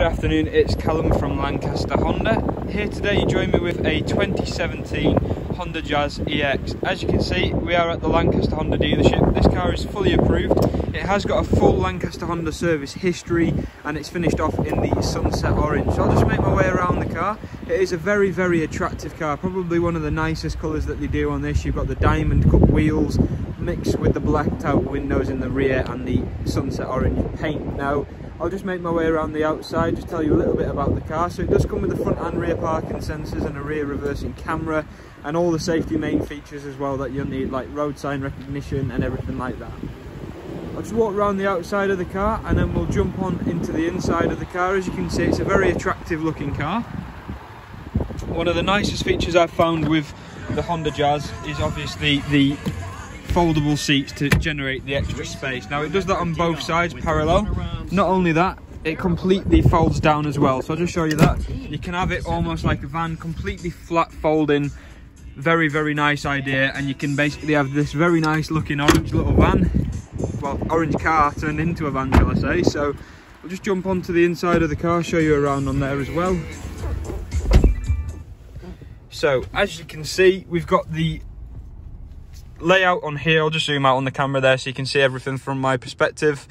Good afternoon, it's Callum from Lancaster Honda. Here today you join me with a 2017 Honda Jazz EX. As you can see, we are at the Lancaster Honda dealership. This car is fully approved. It has got a full Lancaster Honda service history and it's finished off in the sunset orange. So I'll just make my way around the car. It is a very, very attractive car, probably one of the nicest colours that they do on this. You've got the diamond cut wheels mixed with the blacked out windows in the rear and the sunset orange paint. Now, I'll just make my way around the outside, just tell you a little bit about the car. So it does come with the front and rear parking sensors and a rear reversing camera and all the safety main features as well that you'll need, like road sign recognition and everything like that. I'll just walk around the outside of the car and then we'll jump on into the inside of the car. As you can see, it's a very attractive looking car. One of the nicest features I've found with the Honda Jazz is obviously the foldable seats to generate the extra space. Now it does that on both sides parallel. Not only that, it completely folds down as well. So I'll just show you that. You can have it almost like a van, completely flat folding. Very, very nice idea. And you can basically have this very nice looking orange little van, well, orange car turned into a van, shall I say. So we'll just jump onto the inside of the car, show you around on there as well. So as you can see, we've got the layout on here. I'll just zoom out on the camera there so you can see everything from my perspective.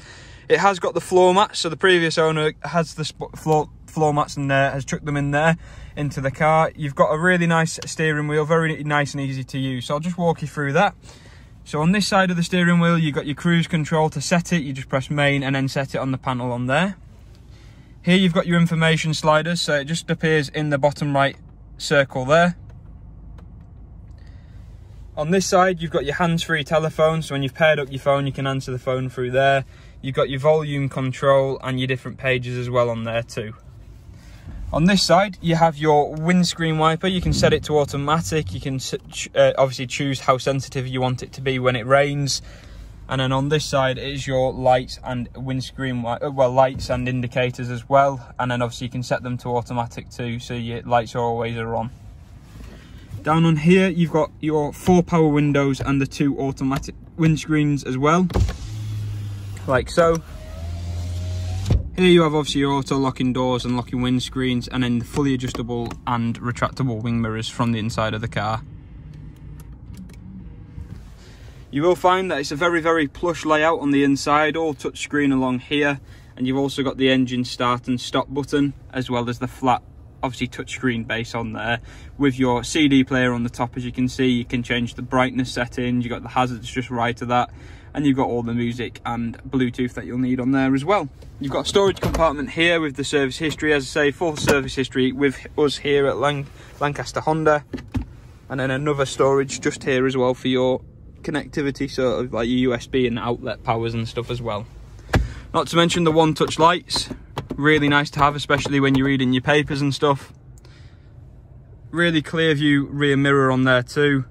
It has got the floor mats, so the previous owner has the floor mats in there, has chucked them in there into the car. You've got a really nice steering wheel, very nice and easy to use. So I'll just walk you through that. So on this side of the steering wheel, you've got your cruise control. To set it, you just press main and then set it on the panel on there. Here you've got your information sliders, so it just appears in the bottom right circle there. On this side, you've got your hands-free telephone, so when you've paired up your phone, you can answer the phone through there. You've got your volume control and your different pages as well on there too. On this side, you have your windscreen wiper. You can set it to automatic. You can obviously choose how sensitive you want it to be when it rains. And then on this side is your lights and windscreen, well, lights and indicators as well. And then obviously you can set them to automatic too, so your lights always are on. Down on here, you've got your 4 power windows and the 2 automatic windscreens as well, like so. Here you have obviously your auto locking doors and locking windscreens, and then the fully adjustable and retractable wing mirrors from the inside of the car. You will find that it's a very, very plush layout on the inside, all touchscreen along here, and you've also got the engine start and stop button, as well as the flat, obviously touchscreen base on there with your CD player on the top. As you can see, you can change the brightness settings. You've got the hazards just right of that, and you've got all the music and Bluetooth that you'll need on there as well. You've got a storage compartment here with the service history, as I say, full service history with us here at Lancaster Honda, and then another storage just here as well for your connectivity, sort of like your USB and outlet powers and stuff as well. Not to mention the one touch lights. Really nice to have, especially when you're reading your papers and stuff. Really clear view rear mirror on there too,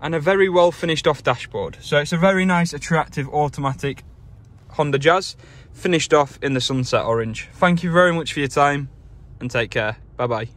and a very well finished off dashboard. So it's a very nice, attractive automatic Honda Jazz, finished off in the sunset orange. Thank you very much for your time and take care. Bye bye.